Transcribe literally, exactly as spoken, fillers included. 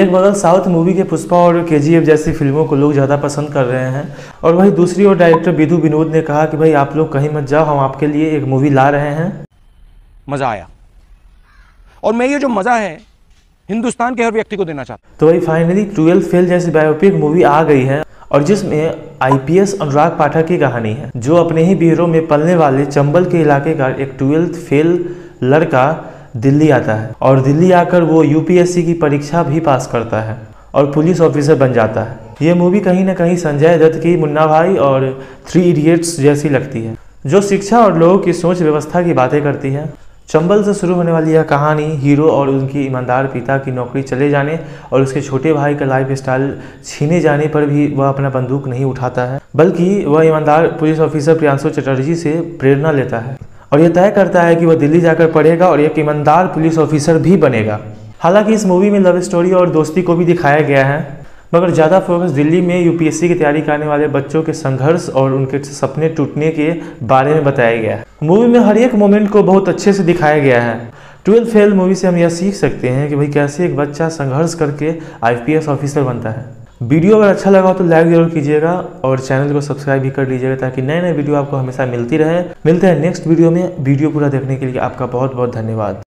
एक बगल south movie के पुष्पा और केजीएफ जैसी फिल्मों को लोग ज़्यादा पसंद कर रहे हैं, और वहीं दूसरी ओर डायरेक्टर विदू विनोद ने कहा कि भाई आप लोग कहीं मत जाओ, हम आपके लिए एक मूवी ला रहे हैं। मज़ा आया, और मैं ये जो मज़ा है हिंदुस्तान के हर व्यक्ति को देना चाहता हूँ। तो वही फाइनली ट्वेल्थ फेल जैसी बायोपिक मूवी आ गई है, और जिसमें आईपीएस अनुराग पाठक की कहानी है, जो अपने ही बीहरों में पलने वाले चंबल के इलाके का एक ट्वेल्थ फेल लड़का दिल्ली आता है, और दिल्ली आकर वो यूपीएससी की परीक्षा भी पास करता है और पुलिस ऑफिसर बन जाता है। ये मूवी कहीं ना कहीं संजय दत्त की मुन्ना भाई और थ्री इडियट्स जैसी लगती है, जो शिक्षा और लोगों की सोच व्यवस्था की बातें करती है। चंबल से शुरू होने वाली यह कहानी हीरो और उनकी ईमानदार पिता की नौकरी चले जाने और उसके छोटे भाई का लाइफ स्टाइल छीने जाने पर भी वह अपना बंदूक नहीं उठाता है, बल्कि वह ईमानदार पुलिस ऑफिसर प्रियांशु चटर्जी से प्रेरणा लेता है, और यह तय करता है कि वह दिल्ली जाकर पढ़ेगा और एक ईमानदार पुलिस ऑफिसर भी बनेगा। हालांकि इस मूवी में लव स्टोरी और दोस्ती को भी दिखाया गया है, मगर ज़्यादा फोकस दिल्ली में यूपीएससी की तैयारी करने वाले बच्चों के संघर्ष और उनके सपने टूटने के बारे में बताया गया है। मूवी में हर एक मोमेंट को बहुत अच्छे से दिखाया गया है। ट्वेल्थ फेल मूवी से हम यह सीख सकते हैं कि भाई कैसे एक बच्चा संघर्ष करके आईपीएस ऑफिसर बनता है। वीडियो अगर अच्छा लगा हो तो लाइक जरूर कीजिएगा और चैनल को सब्सक्राइब भी कर लीजिएगा, ताकि नए नए वीडियो आपको हमेशा मिलती रहे। मिलते हैं नेक्स्ट वीडियो में। वीडियो पूरा देखने के लिए आपका बहुत बहुत धन्यवाद।